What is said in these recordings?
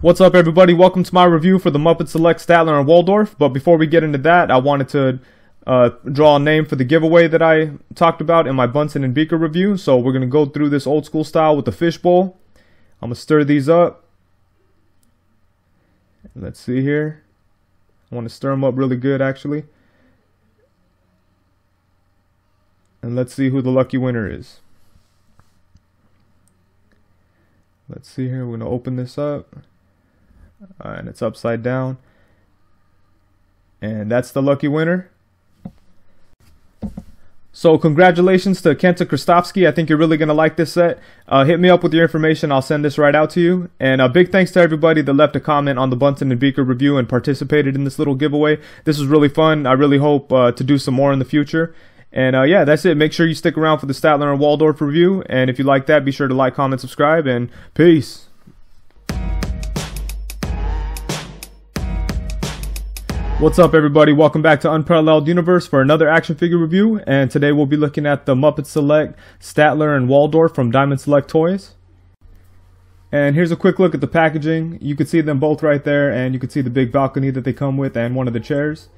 What's up everybody, welcome to my review for the Muppet Select, Statler, and Waldorf. But before we get into that, I wanted to draw a name for the giveaway that I talked about in my Bunsen and Beaker review. So we're going to go through this old school style with the fishbowl. I'm going to stir these up. Let's see here. I want to stir them up really good actually. And let's see who the lucky winner is. Let's see here, we're going to open this up. And it's upside down, and that's the lucky winner. So congratulations to Kenta Kristofsky. I think you're really going to like this set. Hit me up with your information, I'll send this right out to you. And a big thanks to everybody that left a comment on the Bunsen and Beaker review and participated in this little giveaway. This was really fun. I really hope to do some more in the future. And yeah, that's it. Make sure you stick around for the Statler and Waldorf review, and if you like that, be sure to like, comment, subscribe, and peace. What's up everybody, welcome back to Unparalleled Universe for another action figure review, and today we'll be looking at the Muppet Select, Statler, and Waldorf from Diamond Select Toys. And here's a quick look at the packaging. You can see them both right there, and you can see the big balcony that they come with and one of the chairs.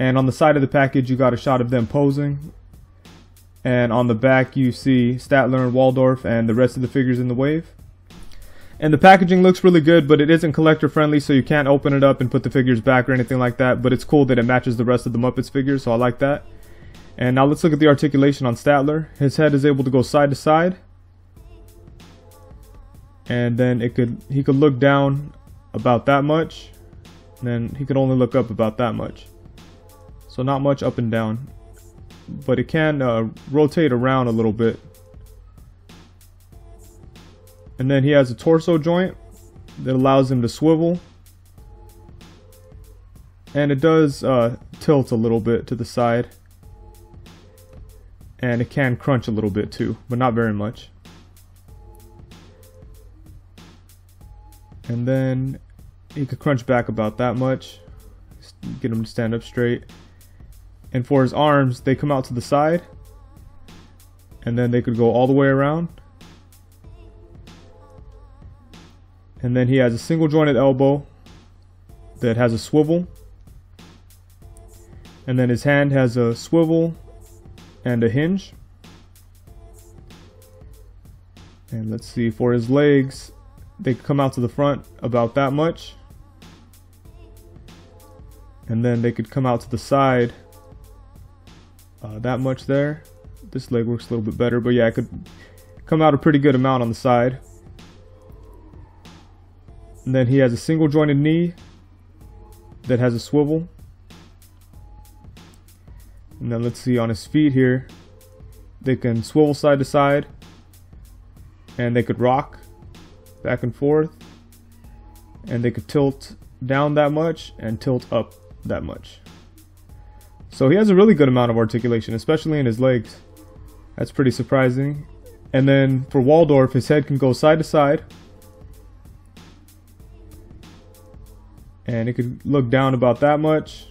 And on the side of the package you got a shot of them posing, and on the back you see Statler and Waldorf and the rest of the figures in the wave. And the packaging looks really good, but it isn't collector friendly, so you can't open it up and put the figures back or anything like that. But it's cool that it matches the rest of the Muppets figures, so I like that. And now let's look at the articulation on Statler. His head is able to go side to side, and then he could look down about that much, and then he could only look up about that much. So not much up and down, but it can rotate around a little bit. And then he has a torso joint that allows him to swivel, and it does tilt a little bit to the side, and it can crunch a little bit too, but not very much. And then he could crunch back about that much, get him to stand up straight. And for his arms, they come out to the side, and then they could go all the way around. And then he has a single jointed elbow that has a swivel, and then his hand has a swivel and a hinge. And let's see, for his legs, they come out to the front about that much, and then they could come out to the side that much there. This leg works a little bit better, but yeah, it could come out a pretty good amount on the side. And then he has a single jointed knee that has a swivel. And then let's see, on his feet here, they can swivel side to side, and they could rock back and forth, and they could tilt down that much and tilt up that much. So he has a really good amount of articulation, especially in his legs. That's pretty surprising. And then for Waldorf, his head can go side to side, and it could look down about that much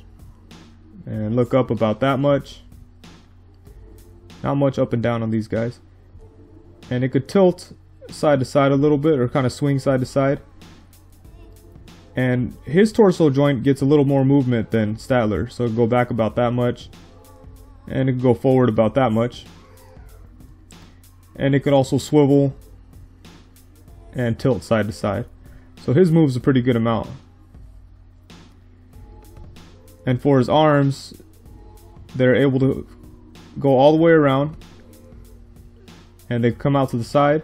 and look up about that much. Not much up and down on these guys. And it could tilt side to side a little bit, or kind of swing side to side. And his torso joint gets a little more movement than Statler, so it can go back about that much, and it can go forward about that much, and it can also swivel and tilt side to side. So his moves a pretty good amount. And for his arms, they're able to go all the way around, and they come out to the side.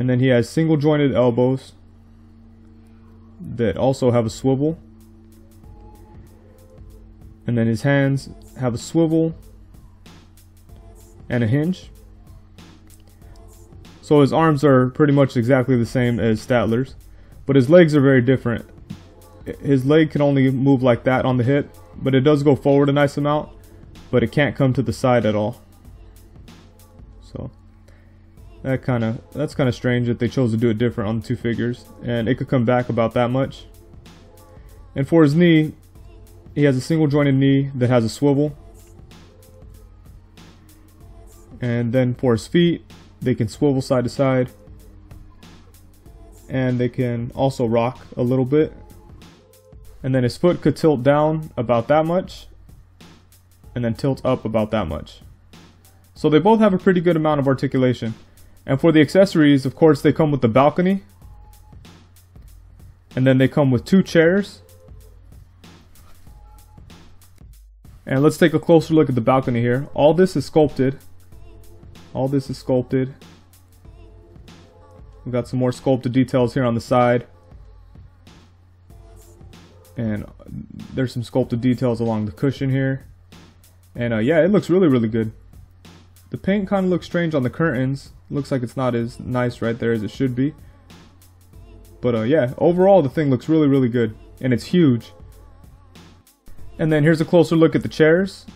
And then he has single jointed elbows that also have a swivel, and then his hands have a swivel and a hinge. So his arms are pretty much exactly the same as Statler's, but his legs are very different. His leg can only move like that on the hip, but it does go forward a nice amount, but it can't come to the side at all. So that's kind of strange that they chose to do it different on the two figures. And it could come back about that much. And for his knee, he has a single jointed knee that has a swivel, and then for his feet, they can swivel side to side, and they can also rock a little bit. And then his foot could tilt down about that much, and then tilt up about that much. So they both have a pretty good amount of articulation. And for the accessories, of course, they come with the balcony. And then they come with two chairs. And let's take a closer look at the balcony here. All this is sculpted. All this is sculpted. We've got some more sculpted details here on the side. And there's some sculpted details along the cushion here. And yeah, it looks really, really good. The paint kind of looks strange on the curtains. Looks like it's not as nice right there as it should be. But yeah, overall the thing looks really, really good. And it's huge. And then here's a closer look at the chairs.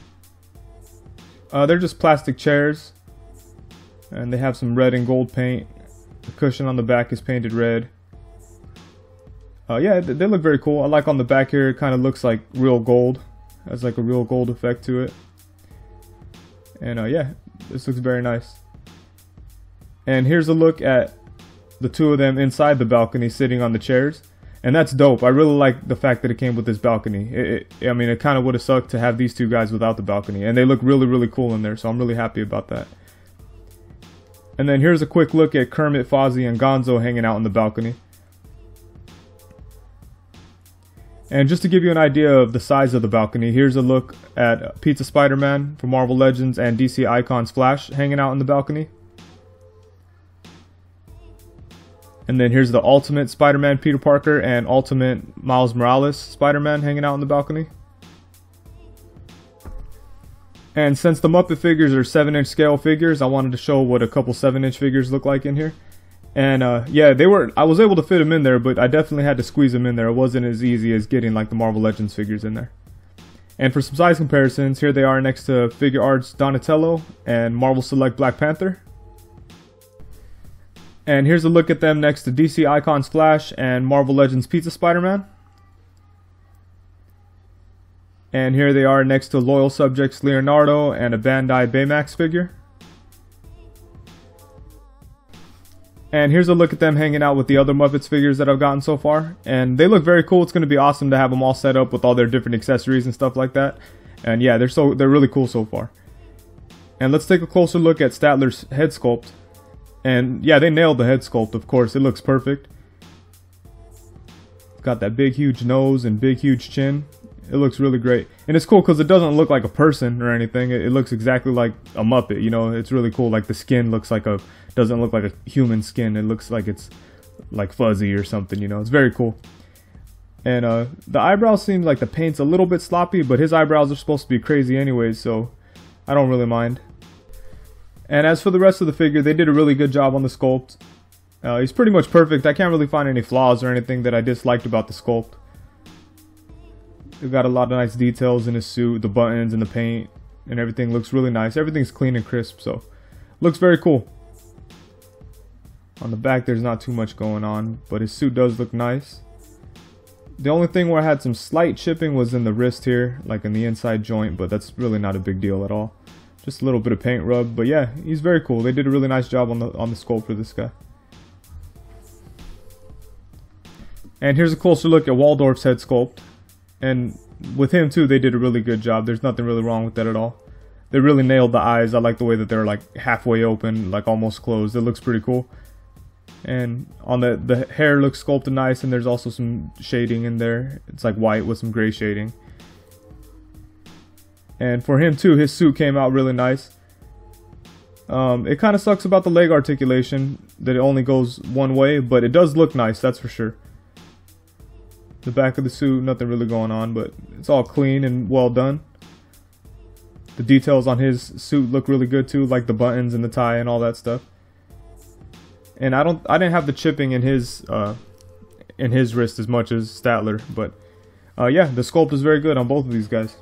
They're just plastic chairs. And they have some red and gold paint. The cushion on the back is painted red. Yeah, they look very cool. I like on the back here, it kind of looks like real gold. Has like a real gold effect to it. And yeah, this looks very nice. And here's a look at the two of them inside the balcony sitting on the chairs. And that's dope. I really like the fact that it came with this balcony. I mean, it kind of would have sucked to have these two guys without the balcony. And they look really, really cool in there, so I'm really happy about that. And then here's a quick look at Kermit, Fozzie, and Gonzo hanging out on the balcony. And just to give you an idea of the size of the balcony, here's a look at Pizza Spider-Man from Marvel Legends and DC Icons Flash hanging out on the balcony. And then here's the Ultimate Spider-Man Peter Parker and Ultimate Miles Morales Spider-Man hanging out on the balcony. And since the Muppet figures are 7-inch scale figures, I wanted to show what a couple 7-inch figures look like in here. And yeah, I was able to fit them in there, but I definitely had to squeeze them in there. It wasn't as easy as getting like the Marvel Legends figures in there. And for some size comparisons, here they are next to Figure Arts Donatello and Marvel Select Black Panther. And here's a look at them next to DC Icons Flash and Marvel Legends Pizza Spider-Man. And here they are next to Loyal Subjects Leonardo and a Bandai Baymax figure. And here's a look at them hanging out with the other Muppets figures that I've gotten so far. And they look very cool. It's going to be awesome to have them all set up with all their different accessories and stuff like that. And yeah, they're really cool so far. And let's take a closer look at Statler's head sculpt. And yeah, they nailed the head sculpt, of course. It looks perfect. Got that big, huge nose and big, huge chin. It looks really great. And it's cool because it doesn't look like a person or anything. It looks exactly like a Muppet, you know. It's really cool. Like the skin looks like a... doesn't look like a human skin. It looks like it's like fuzzy or something, you know. It's very cool. And the eyebrows seem like the paint's a little bit sloppy, but his eyebrows are supposed to be crazy anyways, so I don't really mind. And as for the rest of the figure, they did a really good job on the sculpt. He's pretty much perfect. I can't really find any flaws or anything that I disliked about the sculpt. They've got a lot of nice details in his suit, the buttons and the paint, and everything looks really nice. Everything's clean and crisp, so looks very cool. On the back, there's not too much going on, but his suit does look nice. The only thing where I had some slight chipping was in the wrist here, like in the inside joint, but that's really not a big deal at all. Just a little bit of paint rub, but yeah, he's very cool. They did a really nice job on the sculpt for this guy. And here's a closer look at Waldorf's head sculpt. And with him too, they did a really good job. There's nothing really wrong with that at all. They really nailed the eyes. I like the way that they're like halfway open, like almost closed. It looks pretty cool. And on the hair looks sculpted nice, and there's also some shading in there. It's like white with some gray shading. And for him too, his suit came out really nice. It kind of sucks about the leg articulation, that it only goes one way, but it does look nice, that's for sure. The back of the suit, nothing really going on, but it's all clean and well done. The details on his suit look really good too, like the buttons and the tie and all that stuff. And I didn't have the chipping in his wrist as much as Statler, but yeah, the sculpt is very good on both of these guys.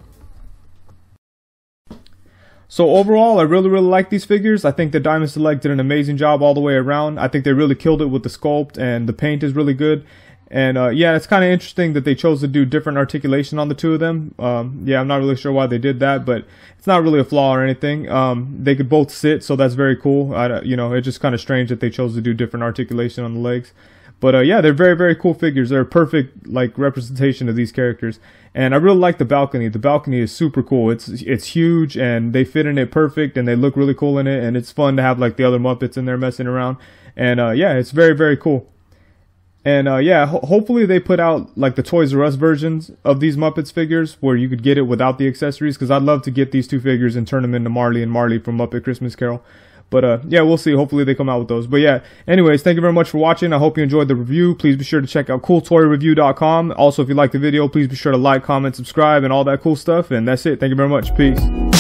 So overall, I really, really like these figures. I think the Diamond Select did an amazing job all the way around. I think they really killed it with the sculpt, and the paint is really good. And yeah, it's kind of interesting that they chose to do different articulation on the two of them. Yeah, I'm not really sure why they did that, but it's not really a flaw or anything. They could both sit, so that's very cool. You know, it's just kind of strange that they chose to do different articulation on the legs. But yeah, they're very, very cool figures. They're a perfect like representation of these characters. And I really like the balcony. The balcony is super cool. It's huge and they fit in it perfect and they look really cool in it. And it's fun to have like the other Muppets in there messing around. And yeah, it's very, very cool. And yeah, hopefully they put out like the Toys R Us versions of these Muppets figures where you could get it without the accessories, because I'd love to get these two figures and turn them into Marley and Marley from Muppet Christmas Carol. But yeah, we'll see. Hopefully they come out with those. But yeah, anyways, thank you very much for watching. I hope you enjoyed the review. Please be sure to check out CoolToyReview.com. Also, if you like the video, please be sure to like, comment, subscribe, and all that cool stuff. And that's it. Thank you very much. Peace.